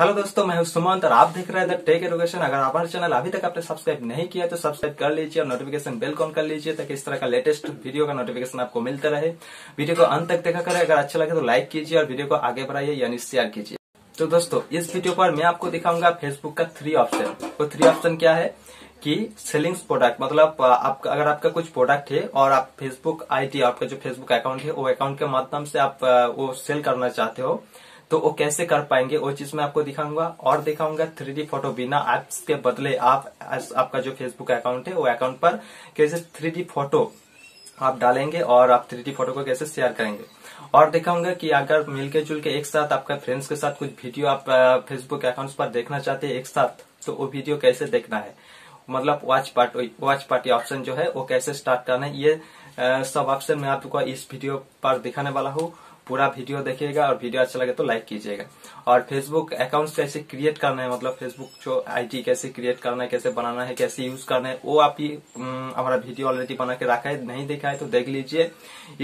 Hello दोस्तों, मैं हूं सुमंत और आप देख रहे हैं द टेक एजुकेशन। अगर आप हमारे चैनल अभी तक आपने सब्सक्राइब नहीं किया तो सब्सक्राइब कर लीजिए और नोटिफिकेशन बेल को ऑन कर लीजिए ताकि इस तरह का लेटेस्ट वीडियो का नोटिफिकेशन आपको मिलता रहे। वीडियो को अंत तक देखा करें, अगर अच्छा लगे तो लाइक कीजिए और वीडियो को आगे बढ़ाइए यानी शेयर कीजिए। तो दोस्तों, इस वीडियो पर मैं आपको दिखाऊंगा फेसबुक का 3 ऑप्शन। वो 3 ऑप्शन क्या है कि सेलिंग्स प्रोडक्ट, मतलब आप अगर आपका कुछ प्रोडक्ट है और आप फेसबुक आईडी, आपका जो फेसबुक अकाउंट है, वो अकाउंट के माध्यम से आप वो सेल करना चाहते हो तो वो कैसे कर पाएंगे, वो चीज मैं आपको दिखाऊंगा। और दिखाऊंगा 3D फोटो बिना एप्स के बदले आप आपका जो फेसबुक अकाउंट है वो अकाउंट पर कैसे 3D फोटो आप डालेंगे और आप 3D फोटो को कैसे शेयर करेंगे। और दिखाऊंगा कि अगर मिलके जुल के एक साथ आपका फ्रेंड्स के साथ कुछ वीडियो आप फेसबुक अकाउंट पर देखना चाहते हैं एक साथ, तो वो वीडियो कैसे देखना है, मतलब वॉच पार्टी ऑप्शन जो है वो कैसे स्टार्ट करना है। ये सब ऑप्शन मैं आपको इस वीडियो पर दिखाने वाला हूँ। पूरा वीडियो देखिएगा और वीडियो अच्छा लगे तो लाइक कीजिएगा। और फेसबुक अकाउंट कैसे क्रिएट करना है, मतलब फेसबुक जो आईडी कैसे क्रिएट करना है, कैसे बनाना है, कैसे यूज करना है, वो आप ही हमारा वीडियो ऑलरेडी बना के रखा है, नहीं देखा है तो देख लीजिए।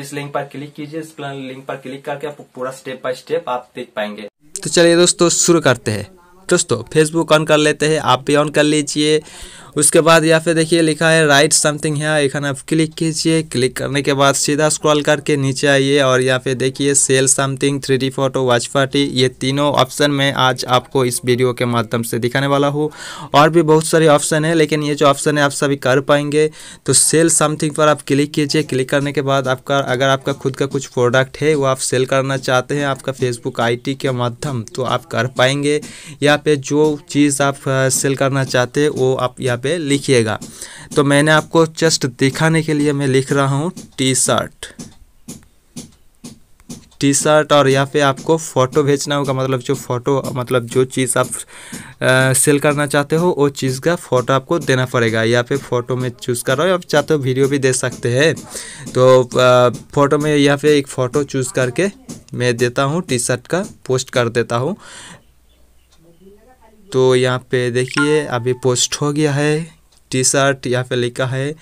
इस लिंक पर क्लिक कीजिए, इस लिंक पर क्लिक करके आप पूरा स्टेप बाय स्टेप आप देख पाएंगे। तो चलिए दोस्तों, शुरू करते हैं। दोस्तों, फेसबुक ऑन कर लेते हैं, आप भी ऑन कर लीजिए। उसके बाद यहाँ पे देखिए लिखा है राइट समथिंग है, यहाँ आप क्लिक कीजिए। क्लिक करने के बाद सीधा स्क्रॉल करके नीचे आइए और यहाँ पे देखिए cell something, 3D photo, watch party, ये तीनों ऑप्शन मैं आज आपको इस वीडियो के माध्यम से दिखाने वाला हूँ। और भी बहुत सारे ऑप्शन है लेकिन ये जो ऑप्शन है आप सभी कर पाएंगे। तो सेल समथिंग पर आप क्लिक कीजिए। क्लिक करने के बाद आपका अगर आपका खुद का कुछ प्रोडक्ट है वो आप सेल करना चाहते हैं आपका फेसबुक आईडी के माध्यम, तो आप कर पाएंगे। यहाँ पे जो चीज़ आप सेल करना चाहते हैं वो आप यहाँ पे लिखिएगा। तो मैंने आपको जस्ट दिखाने के लिए मैं लिख रहा हूँ टी शर्ट। और यहाँ पे आपको फ़ोटो भेजना होगा, मतलब जो फोटो, मतलब जो चीज़ आप सेल करना चाहते हो वो चीज़ का फ़ोटो आपको देना पड़ेगा। यहाँ पे फ़ोटो में चूज़ कर रहा हूँ, आप चाहते हो वीडियो भी दे सकते हैं। तो फ़ोटो में यहाँ पे एक फ़ोटो चूज़ करके मैं देता हूँ टी शर्ट का, पोस्ट कर देता हूँ। तो यहाँ पे देखिए अभी पोस्ट हो गया है टी शर्ट। यहाँ पे लिखा है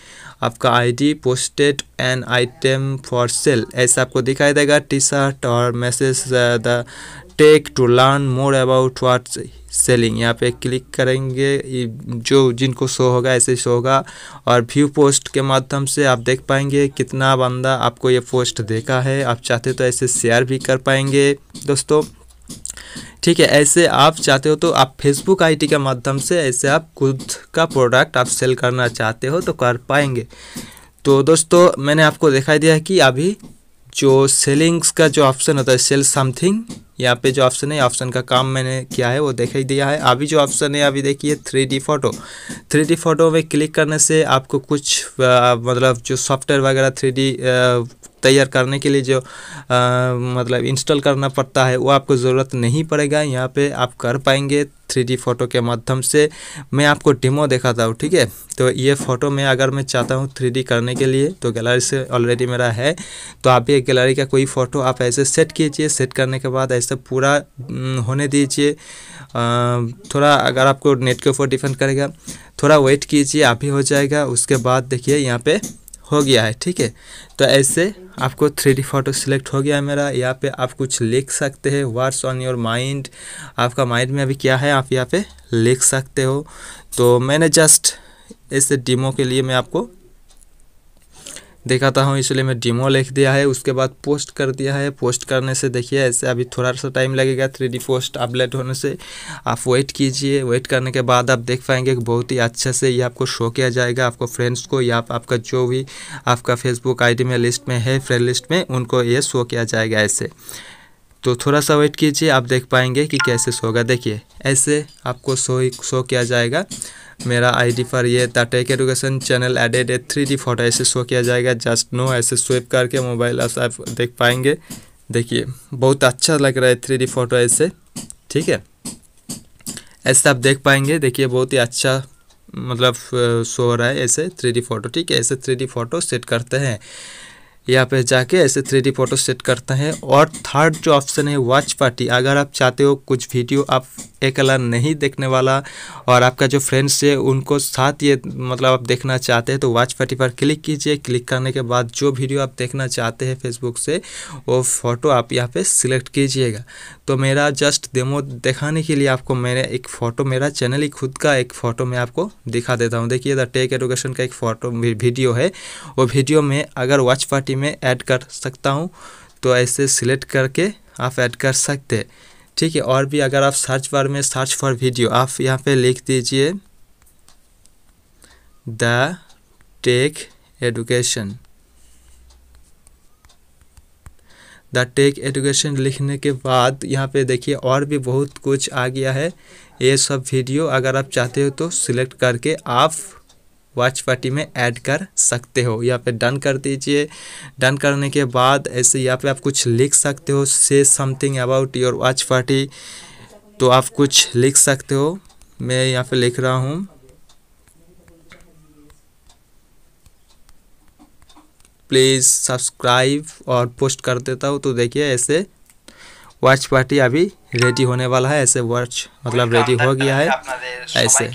आपका ID posted an item for sale, ऐसा आपको दिखाई देगा टी शर्ट। और message the tech to learn more about what selling, यहाँ पे क्लिक करेंगे जो जिनको शो होगा ऐसे शो होगा। और व्यू पोस्ट के माध्यम से आप देख पाएंगे कितना बंदा आपको ये पोस्ट देखा है। आप चाहते तो ऐसे शेयर भी कर पाएंगे दोस्तों, ठीक है। ऐसे आप चाहते हो तो आप फेसबुक आईडी के माध्यम से ऐसे आप खुद का प्रोडक्ट आप सेल करना चाहते हो तो कर पाएंगे। तो दोस्तों, मैंने आपको दिखाई दिया है कि अभी जो सेलिंग्स का जो ऑप्शन होता है सेल समथिंग, यहाँ पे जो ऑप्शन है ऑप्शन का काम मैंने किया है वो दिखाई दिया है। अभी जो ऑप्शन है अभी देखिए 3D फोटो। 3D फोटो में क्लिक करने से आपको कुछ मतलब जो सॉफ्टवेयर वगैरह 3D तैयार करने के लिए जो मतलब इंस्टॉल करना पड़ता है वो आपको ज़रूरत नहीं पड़ेगा। यहाँ पे आप कर पाएंगे 3D फोटो के माध्यम से। मैं आपको डेमो दिखाता हूँ, ठीक है। तो ये फ़ोटो में अगर मैं चाहता हूँ 3D करने के लिए तो गैलरी से ऑलरेडी मेरा है, तो आप ये गैलरी का कोई फ़ोटो आप ऐसे सेट कीजिए। सेट करने के बाद ऐसे पूरा होने दीजिए, थोड़ा अगर आपको नेट के ऊपर डिपेंड करेगा, थोड़ा वेट कीजिए, आप ही हो जाएगा। उसके बाद देखिए यहाँ पे हो गया है, ठीक है। तो ऐसे आपको 3D फोटो सिलेक्ट हो गया है मेरा। यहाँ पे आप कुछ लिख सकते हैं, व्हाट्स ऑन योर माइंड, आपका माइंड में अभी क्या है आप यहाँ पे लिख सकते हो। तो मैंने जस्ट इस डेमो के लिए मैं आपको दिखाता हूँ, इसलिए मैं डेमो लिख दिया है। उसके बाद पोस्ट कर दिया है। पोस्ट करने से देखिए ऐसे अभी थोड़ा सा टाइम लगेगा 3D पोस्ट अपडेट होने से। आप वेट कीजिए, वेट करने के बाद आप देख पाएंगे कि बहुत ही अच्छे से ये आपको शो किया जाएगा आपको फ्रेंड्स को, या आपका जो भी आपका फेसबुक आईडी में लिस्ट में है, फ्रेंड लिस्ट में, उनको ये शो किया जाएगा ऐसे। तो थोड़ा सा वेट कीजिए, आप देख पाएंगे कि कैसे शो होगा। देखिए ऐसे आपको शो किया जाएगा मेरा आईडी पर, ये the tech education channel added a 3D photo ऐसे शो किया जाएगा। जस्ट नो ऐसे स्वैप करके मोबाइल आप देख पाएंगे। देखिए बहुत अच्छा लग रहा है 3D फोटो ऐसे, ठीक है। ऐसे आप देख पाएंगे, देखिए बहुत ही अच्छा मतलब शो हो रहा है ऐसे 3D फोटो, ठीक है। ऐसे 3D फोटो सेट करते हैं, यहाँ पे जाके ऐसे 3D फोटो सेट करते हैं। और थर्ड जो ऑप्शन है वॉच पार्टी, अगर आप चाहते हो कुछ वीडियो आप अकेला नहीं देखने वाला और आपका जो फ्रेंड्स है उनको साथ ये मतलब आप देखना चाहते हैं तो वॉच पार्टी पर क्लिक कीजिए। क्लिक करने के बाद जो वीडियो आप देखना चाहते हैं फेसबुक से वो फ़ोटो आप यहाँ पे सिलेक्ट कीजिएगा। तो मेरा जस्ट डेमो दिखाने के लिए आपको मैंने एक फ़ोटो, मेरा चैनल ही खुद का एक फ़ोटो मैं आपको दिखा देता हूं। देखिए, द टेक एजुकेशन का एक फ़ोटो वीडियो है, वो वीडियो में अगर वॉच पार्टी में ऐड कर सकता हूं तो ऐसे सिलेक्ट करके आप ऐड कर सकते हैं, ठीक है। और भी अगर आप सर्च बार में सर्च फॉर वीडियो आप यहाँ पर लिख दीजिए the tech education, the tech education लिखने के बाद यहाँ पे देखिए और भी बहुत कुछ आ गया है। ये सब वीडियो अगर आप चाहते हो तो सिलेक्ट करके आप वॉच पार्टी में ऐड कर सकते हो। यहाँ पे डन कर दीजिए। डन करने के बाद ऐसे यहाँ पे आप कुछ लिख सकते हो, say something about your watch party, तो आप कुछ लिख सकते हो। मैं यहाँ पे लिख रहा हूँ प्लीज़ सब्सक्राइब और पोस्ट कर देता हूँ। तो देखिए ऐसे वॉच पार्टी अभी रेडी होने वाला है। ऐसे वॉच मतलब रेडी हो गया है, ऐसे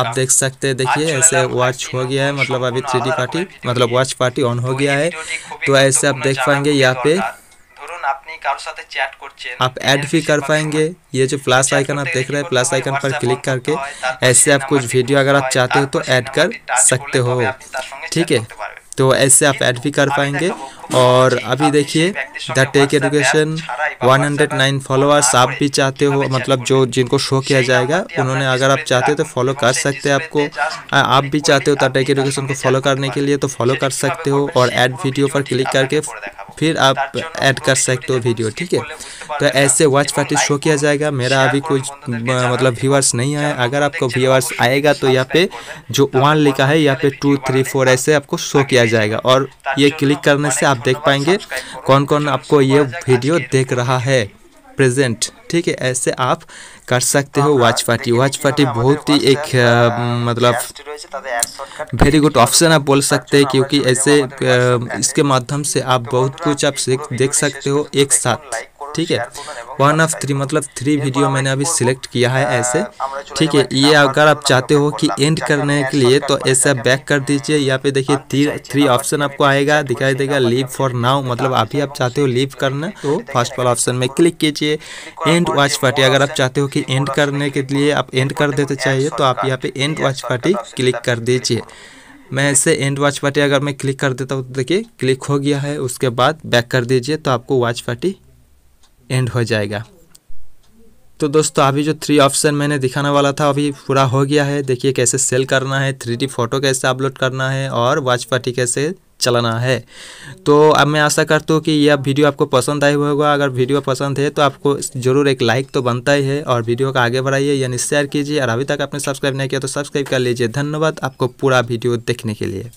आप देख सकते हैं। देखिए ऐसे वॉच हो गया है, मतलब अभी 3D पार्टी मतलब वॉच पार्टी ऑन हो गया है। तो ऐसे आप देख पाएंगे यहाँ पे आप ऐड भी कर पाएंगे। ये जो प्लस आइकन आप देख रहे हैं, प्लस आइकन पर क्लिक करके ऐसे आप कुछ वीडियो अगर आप चाहते हो तो ऐड कर सकते हो, ठीक है। तो ऐसे आप ऐड भी कर पाएंगे। और अभी देखिए द टेक एजुकेशन 109 फॉलोअर्स, आप भी चाहते हो मतलब जो जिनको शो किया जाएगा उन्होंने अगर आप चाहते हो तो फॉलो कर सकते हैं। आपको आप भी चाहते हो द टेक एजुकेशन को फॉलो करने के लिए तो फॉलो कर सकते हो और ऐड वीडियो पर क्लिक करके फिर आप ऐड कर सकते हो वीडियो, ठीक है। तो ऐसे वॉच पार्टी शो किया जाएगा। मेरा अभी कुछ मतलब व्यूअर्स नहीं आया। अगर आपको व्यूअर्स आएगा तो यहाँ पे जो 1 लिखा है यहाँ पे 2 3 4 ऐसे आपको शो किया जाएगा। और ये क्लिक करने से आप देख पाएंगे कौन कौन आपको ये वीडियो देख रहा है प्रेजेंट, ठीक है। ऐसे आप कर सकते हो वॉच पार्टी। वॉच पार्टी बहुत ही एक मतलब वेरी गुड ऑप्शन आप बोल सकते हैं, क्योंकि ऐसे इसके माध्यम से आप बहुत कुछ आप देख सकते हो एक साथ, ठीक है। 1 ऑफ 3 मतलब 3 वीडियो मैंने अभी सिलेक्ट किया है ऐसे, ठीक है। ये अगर आप चाहते हो कि एंड करने के लिए तो ऐसे बैक कर दीजिए। यहाँ पे देखिए 3 ऑप्शन आपको आएगा, दिखाई देगा लीव फॉर नाउ, मतलब अभी आप चाहते हो लीव करना तो फर्स्ट वाला ऑप्शन में क्लिक कीजिए। एंड वॉच पार्टी अगर आप चाहते हो कि एंड करने के लिए आप एंड कर देते चाहिए तो आप यहाँ पे एंड वॉच पार्टी क्लिक कर दीजिए। मैं ऐसे एंड वॉच पार्टी अगर मैं क्लिक कर देता हूँ तो देखिए क्लिक हो गया है। उसके बाद बैक कर दीजिए तो आपको वॉच पार्टी एंड हो जाएगा। तो दोस्तों अभी जो 3 ऑप्शन मैंने दिखाने वाला था अभी पूरा हो गया है। देखिए कैसे सेल करना है, 3D फोटो कैसे अपलोड करना है और वॉच पार्टी कैसे चलाना है। तो अब मैं आशा करता हूँ कि यह वीडियो आपको पसंद आया होगा। अगर वीडियो पसंद है तो आपको ज़रूर एक लाइक तो बनता ही है और वीडियो का आगे बढ़ाइए यानी शेयर कीजिए। और अभी तक आपने सब्सक्राइब नहीं किया तो सब्सक्राइब कर लीजिए। धन्यवाद आपको पूरा वीडियो देखने के लिए।